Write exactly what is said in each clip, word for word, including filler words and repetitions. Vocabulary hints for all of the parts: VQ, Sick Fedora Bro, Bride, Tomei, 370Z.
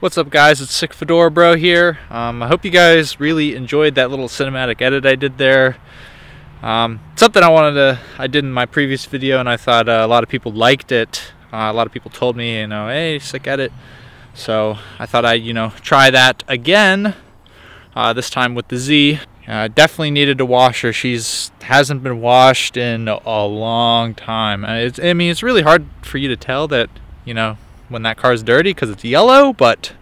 What's up guys, it's Sick Fedora Bro here. Um, I hope you guys really enjoyed that little cinematic edit I did there. Um, something I wanted to, I did in my previous video and I thought uh, a lot of people liked it. Uh, a lot of people told me, you know, hey, sick edit. So I thought I'd, you know, try that again, uh, this time with the Z. Uh, definitely needed to wash her. She's hasn't been washed in a long time. It's, I mean, it's really hard for you to tell that, you know, when that car's dirty because it's yellow, but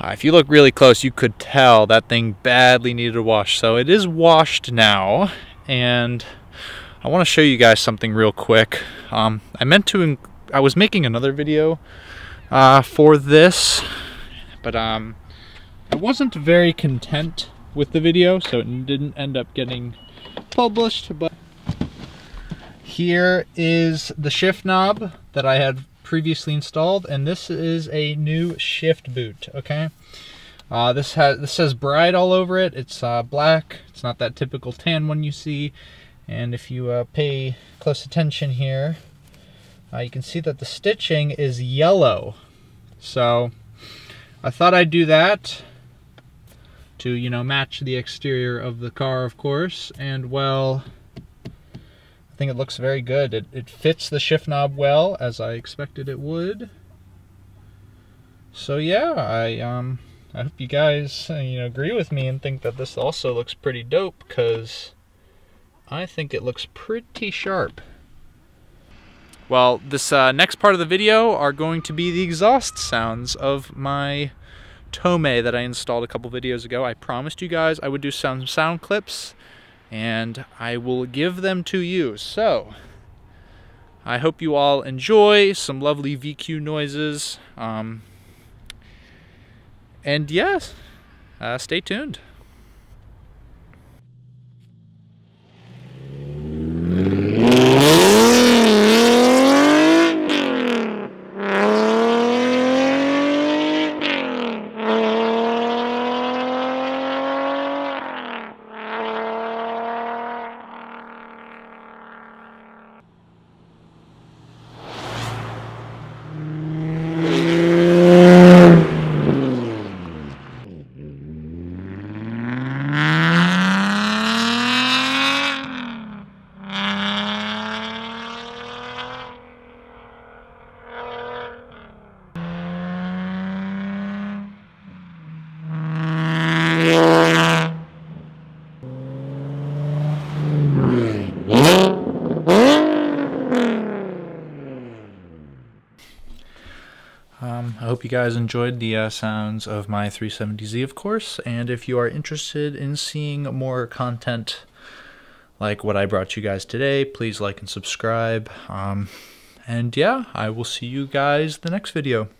uh, if you look really close you could tell that thing badly needed a wash. So it is washed now, and I want to show you guys something real quick. um, I meant to I was making another video uh, for this, but um, I wasn't very content with the video, so it didn't end up getting published. But here is the shift knob that I had previously installed, and this is a new shift boot. Okay, uh, this has this says Bride all over it. It's uh, black. It's not that typical tan one you see. And if you uh, pay close attention here, uh, you can see that the stitching is yellow. So I thought I'd do that to, you know, match the exterior of the car, of course. And well, I think it looks very good. It, it fits the shift knob well, as I expected it would. So yeah, I um I hope you guys uh, you know, agree with me and think that this also looks pretty dope, because I think it looks pretty sharp. Well, this uh, next part of the video are going to be the exhaust sounds of my Tomei that I installed a couple videos ago. I promised you guys I would do some sound clips, and I will give them to you. So I hope you all enjoy some lovely V Q noises. Um, and yes, uh, stay tuned. Um, I hope you guys enjoyed the uh, sounds of my three seventy Z, of course, and if you are interested in seeing more content like what I brought you guys today, please like and subscribe. Um, and yeah, I will see you guys the next video.